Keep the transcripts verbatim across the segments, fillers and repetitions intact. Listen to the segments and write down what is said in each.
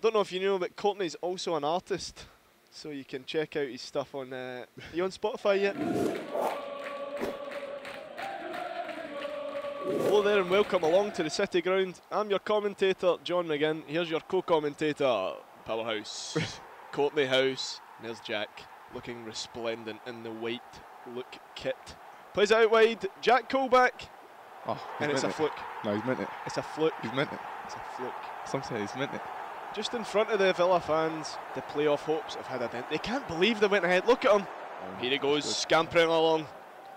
don't know if you know, but Kortney's also an artist, so you can check out his stuff on... Uh, are you on Spotify yet? Hello there and welcome along to the City Ground. I'm your commentator, John McGinn. Here's your co-commentator, Powerhouse, Kortney Hause. And there's Jack, looking resplendent in the white look kit. Plays out wide, Jack Colback. Oh, and it's a it. fluke. No, he's meant it. It's a fluke. He's meant it. It's a fluke. Some say he's meant it. Just in front of the Villa fans, the playoff hopes have had a dent. They can't believe they went ahead. Look at him. Oh, here he goes, good. Scampering along.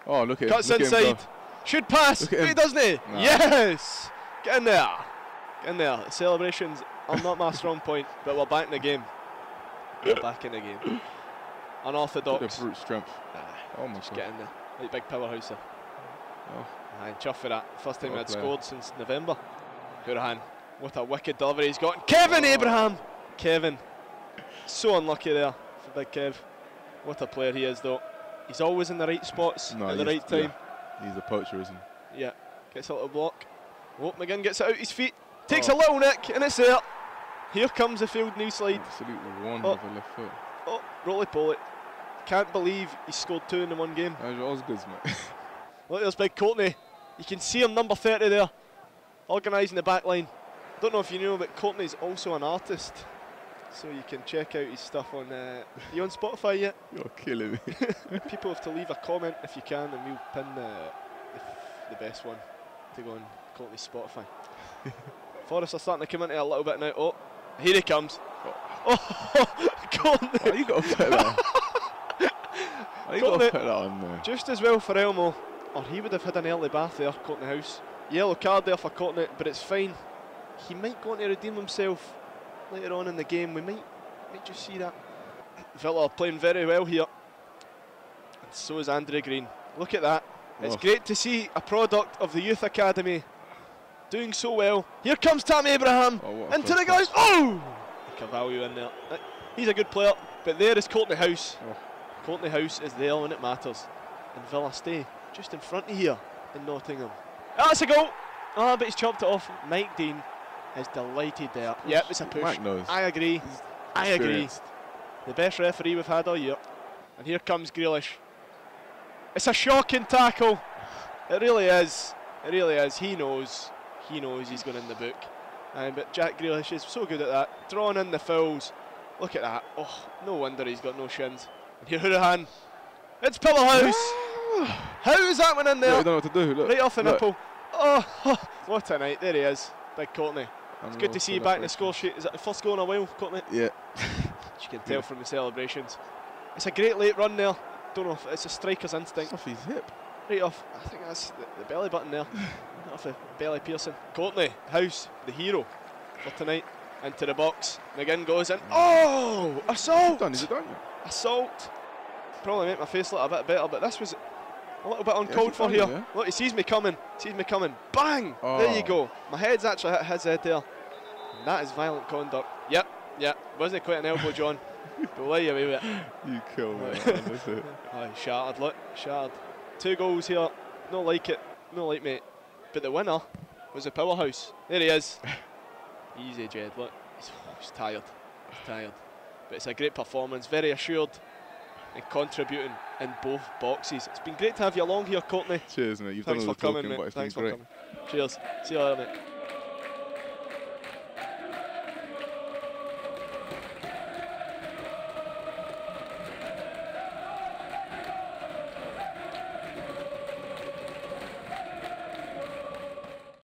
Oh, look at Cuts him. Cuts inside. Should pass. Wait, him. Doesn't he? Nah. Yes. Get in there. Get in there. The celebrations are not my strong point, but we're back in the game. We're back in the game. Unorthodox. Look at the brute strength. Nah, oh my just God. Get in there. Like big powerhouse there. Oh. And chuff for that. First time oh, he had player. scored since November. Hurahan, what a wicked delivery he's got. Kevin Abraham! Kevin. So unlucky there for Big Kev. What a player he is, though. He's always in the right spots no, at the right time. Yeah. He's a poacher, isn't he? Yeah. Gets a little block. Oh, McGinn gets it out his feet. Takes oh. a little nick, and it's there. Here comes the field new slide. Absolutely wonderful oh. left foot. Oh, roly-poly. Can't believe he scored two in one game. That was good, mate. Look, there's Big Kortney. You can see him, number thirty there, organising the back line. Don't know if you know, but Kortney's also an artist, so you can check out his stuff on... Uh, are you on Spotify yet? You're killing me. People have to leave a comment if you can, and we'll pin uh, the, the best one to go on Kortney's Spotify. Forest are starting to come into a little bit now. Oh, here he comes. Oh, oh Kortney! Oh, you got to put that on. You got to put that on there. Just as well for Elmo. Or he would have had an early bath there, Kortney Hause. Yellow card there for Kortney, but it's fine. He might go on to redeem himself later on in the game. We might, might just see that. Villa are playing very well here. And so is Andre Green. Look at that. Oh. It's great to see a product of the Youth Academy doing so well. Here comes Tam Abraham. Oh, into the guys. Oh! Cavallo in there. He's a good player, but there is Kortney Hause. Oh. Kortney Hause is there when it matters. And Villa stay just in front of here in Nottingham. Oh, that's a goal! Ah, oh, but he's chopped it off. Mike Dean is delighted there. Push. Yep, it's a push. I agree. He's I agree. The best referee we've had all year. And here comes Grealish. It's a shocking tackle. It really is. It really is. He knows. He knows he's going in the book. Um, but Jack Grealish is so good at that. Drawing in the fouls. Look at that. Oh, no wonder he's got no shins. And here, Hurahan. It's Pillarhouse. How is that one in there? Look, don't know what to do. Look, right off the look. nipple. Oh, what a night. There he is. Big Kortney. It's good to see you back in the score sheet. Is that the first goal in a while, Kortney? Yeah. You can tell yeah. from the celebrations. It's a great late run there. Don't know if it's a striker's instinct. It's off his hip. Right off. I think that's the, the belly button there. Not off the belly piercing. Kortney Hause, the hero for tonight. Into the box. McGinn goes in. Oh! Assault! Is it done? Is it done? Assault. Probably make my face look a bit better, but this was... a little bit uncalled yeah, for here. Yeah. Look, he sees me coming. Sees me coming. Bang! Oh. There you go. My head's actually hit his head there. And that is violent conduct. Yep, yep. Wasn't quite an elbow, John. But lay away with it. You kill me. It. Oh, he shattered. Look, shattered. Two goals here. No like it. No like mate. But the winner was the powerhouse. There he is. Easy, Jed. Look, he's, he's tired. He's tired. But it's a great performance. Very assured. And contributing in both boxes. It's been great to have you along here, Kortney. Cheers, mate. You've Thanks done all the talking, coming, mate. But it's Thanks been for great. coming. Cheers. See you later, mate.